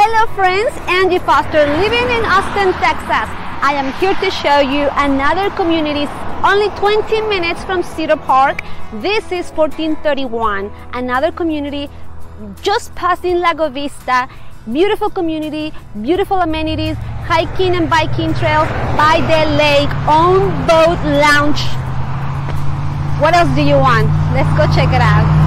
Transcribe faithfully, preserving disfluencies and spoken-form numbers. Hello friends, Angie Foster living in Austin, Texas. I am here to show you another community only twenty minutes from Cedar Park. This is fourteen thirty-one, another community just passing Lago Vista. Beautiful community, beautiful amenities, hiking and biking trails by the lake, own boat lounge. What else do you want? Let's go check it out.